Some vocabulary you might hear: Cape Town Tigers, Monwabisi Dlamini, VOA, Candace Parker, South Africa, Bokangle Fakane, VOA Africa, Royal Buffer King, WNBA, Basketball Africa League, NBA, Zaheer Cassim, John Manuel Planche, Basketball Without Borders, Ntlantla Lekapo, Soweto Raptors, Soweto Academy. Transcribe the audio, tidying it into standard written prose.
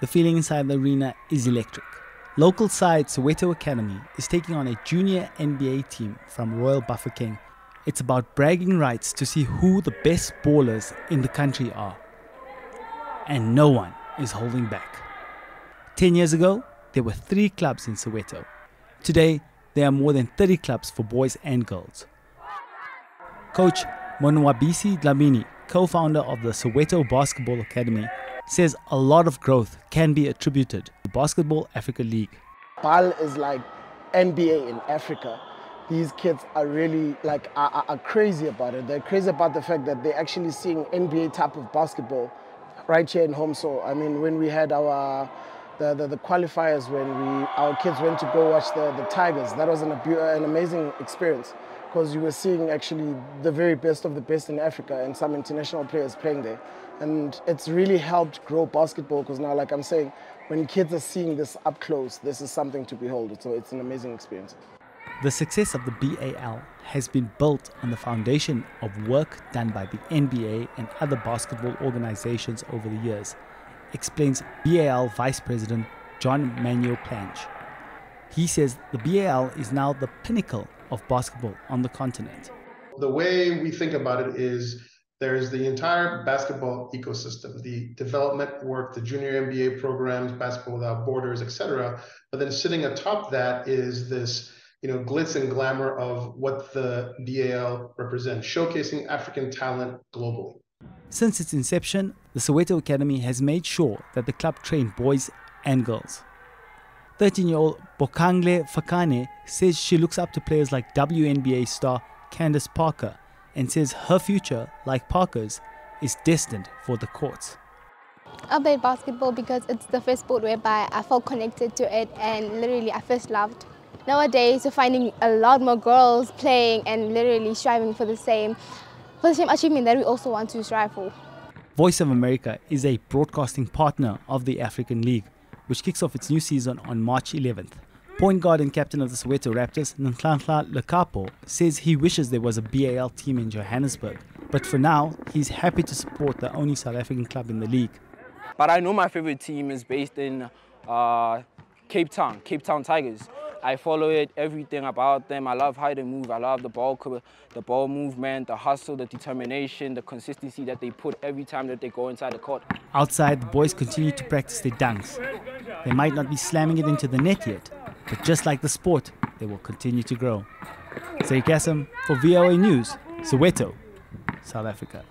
The feeling inside the arena is electric. Local side Soweto Academy is taking on a junior NBA team from Royal Buffer King. It's about bragging rights to see who the best ballers in the country are. And no one is holding back. 10 years ago, there were 3 clubs in Soweto. Today, there are more than 30 clubs for boys and girls. Coach Monwabisi Dlamini, co-founder of the Soweto Basketball Academy, says a lot of growth can be attributed to the Basketball Africa League. BAL is like NBA in Africa. These kids are really like are crazy about it. They're crazy about the fact that they're actually seeing NBA type of basketball right here in home soil. I mean, when we had the qualifiers, when our kids went to go watch the Tigers, that was an amazing experience, because you were seeing actually the very best of the best in Africa and some international players playing there. And it's really helped grow basketball, because now, like I'm saying, when kids are seeing this up close, this is something to behold. So it's an amazing experience. The success of the BAL has been built on the foundation of work done by the NBA and other basketball organizations over the years, explains BAL Vice President John Manuel Planche. He says the BAL is now the pinnacle of basketball on the continent. The way we think about it is there's the entire basketball ecosystem, the development work, the junior NBA programs, Basketball Without Borders, etc. But then sitting atop that is this, glitz and glamour of what the BAL represents, showcasing African talent globally. Since its inception, the Soweto Academy has made sure that the club trained boys and girls. 13-year-old Bokangle Fakane says she looks up to players like WNBA star Candace Parker, and says her future, like Parker's, is destined for the courts. I played basketball because it's the first sport whereby I felt connected to it and literally I first loved. Nowadays, you're finding a lot more girls playing and literally striving for the same achievement that we also want to strive for. Voice of America is a broadcasting partner of the African League, which kicks off its new season on March 11th. Point guard and captain of the Soweto Raptors, Ntlantla Lekapo, says he wishes there was a BAL team in Johannesburg, but for now, he's happy to support the only South African club in the league. But I know my favorite team is based in Cape Town Tigers. I follow it, everything about them. I love how they move. I love the ball movement, the hustle, the determination, the consistency that they put every time that they go inside the court. Outside, the boys continue to practice their dunks. They might not be slamming it into the net yet, but just like the sport, they will continue to grow. Zaheer Cassim for VOA News, Soweto, South Africa.